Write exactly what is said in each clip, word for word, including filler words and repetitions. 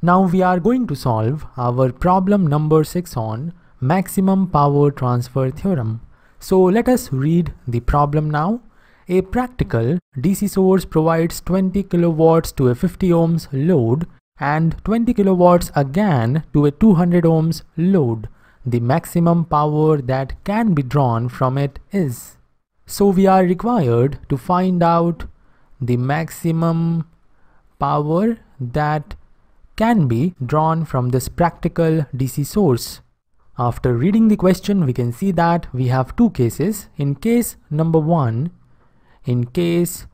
Now we are going to solve our problem number six on maximum power transfer theorem. So let us read the problem now. A practical D C source provides twenty kilowatts to a fifty ohms load and twenty kilowatts again to a two hundred ohms load. The maximum power that can be drawn from it is. So we are required to find out the maximum power that can be drawn from this practical D C source. After reading the question, we can see that we have two cases. In case number one, in case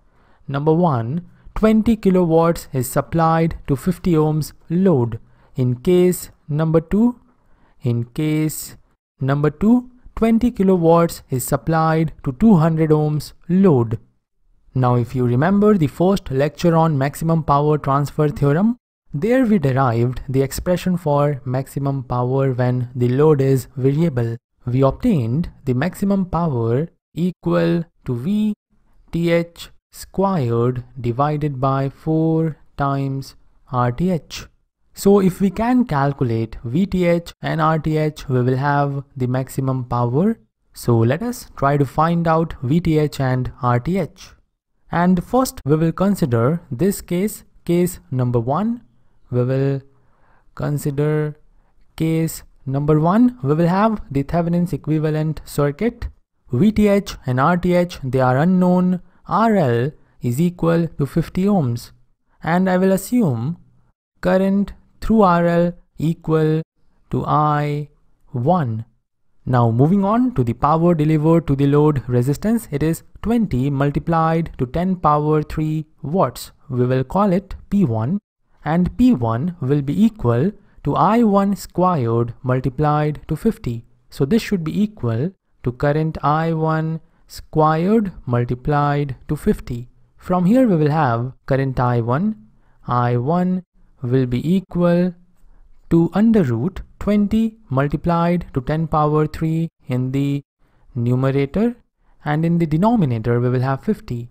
number one, twenty kilowatts is supplied to fifty ohms load. In case number two, in case number two, twenty kilowatts is supplied to two hundred ohms load. Now, if you remember the first lecture on maximum power transfer theorem, there we derived the expression for maximum power when the load is variable. We obtained the maximum power equal to V Th squared divided by four times R T h. So if we can calculate V T h and R T h, we will have the maximum power. So let us try to find out V T h and R T h. And first we will consider this case, case number one. We will consider case number one. We will have the Thevenin's equivalent circuit. V T h and R T h, they are unknown. R L is equal to fifty ohms. And I will assume current through R L equal to I one. Now moving on to the power delivered to the load resistance, it is twenty multiplied to ten power three watts. We will call it P one. And P one will be equal to I one squared multiplied to fifty. So this should be equal to current I one squared multiplied to fifty. From here we will have current I one. I one will be equal to under root twenty multiplied to ten power three in the numerator, and in the denominator we will have fifty.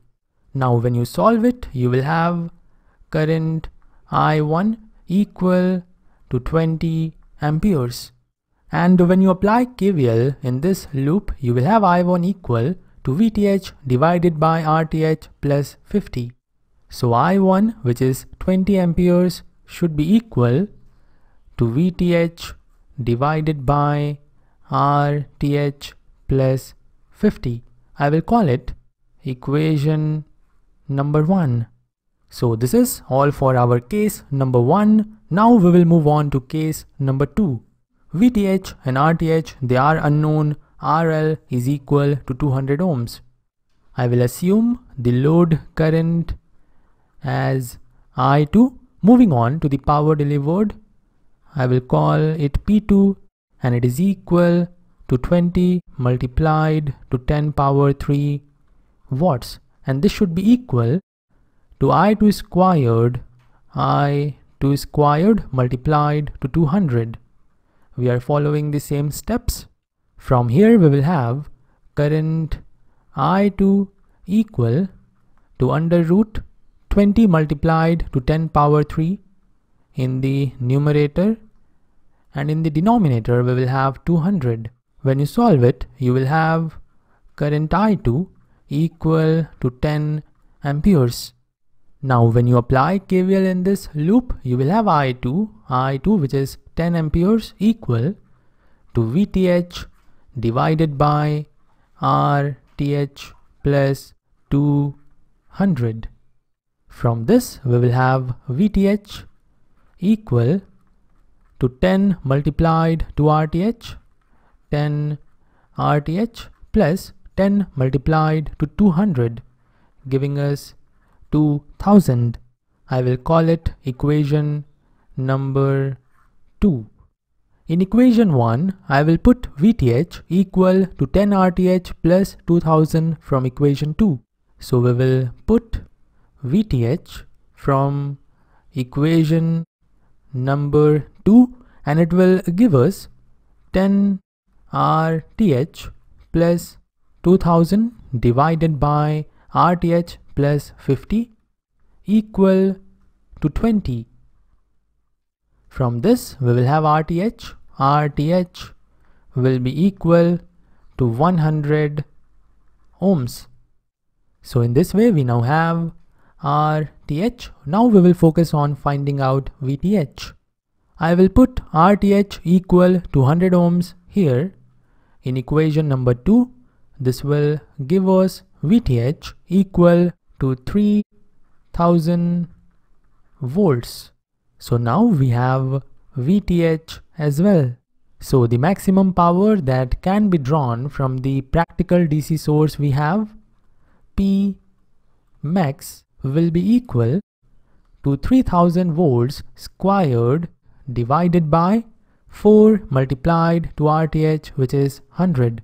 Now when you solve it, you will have current I one equal to twenty amperes. And when you apply K V L in this loop, you will have I one equal to V T h divided by R T h plus fifty. So I one, which is twenty amperes, should be equal to V T h divided by R T h plus fifty. I will call it equation number one. So this is all for our case number one. Now we will move on to case number two. V T h and R T h, they are unknown. R L is equal to two hundred ohms. I will assume the load current as I two. Moving on to the power delivered, I will call it P two, and it is equal to twenty multiplied to ten power three watts. And this should be equal to I two squared, I two squared multiplied to two hundred. We are following the same steps. From here we will have current I two equal to under root twenty multiplied to ten power three in the numerator, and in the denominator we will have two hundred. When you solve it, you will have current I two equal to ten amperes. Now when you apply K V L in this loop, you will have I two, I two which is ten amperes, equal to V T h divided by R T h plus two hundred. From this we will have V T h equal to ten multiplied to R T h, ten R T h plus ten multiplied to two hundred, giving us two thousand. I will call it equation number two. In equation one, I will put V T h equal to ten R T h plus two thousand from equation two. So we will put V T h from equation number two, and it will give us ten R T h plus two thousand divided by R T h plus fifty equal to twenty. From this we will have R T H. R T H will be equal to one hundred ohms. So in this way we now have R T H. Now we will focus on finding out V T H. I will put R T H equal to one hundred ohms here in equation number two. This will give us V T H equal to three thousand volts. So now we have V T H as well. So the maximum power that can be drawn from the practical D C source we have, P max, will be equal to three thousand volts squared divided by four multiplied to R T H, which is one hundred.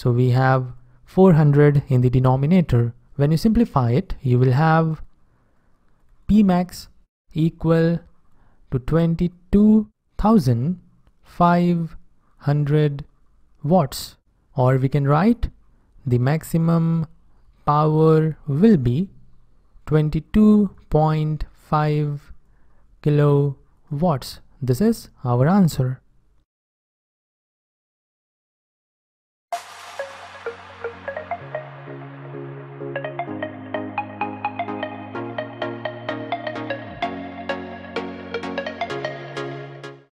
So we have four hundred in the denominator. When you simplify it, you will have P max equal to twenty-two thousand five hundred watts, or we can write the maximum power will be twenty-two point five kilowatts. This is our answer.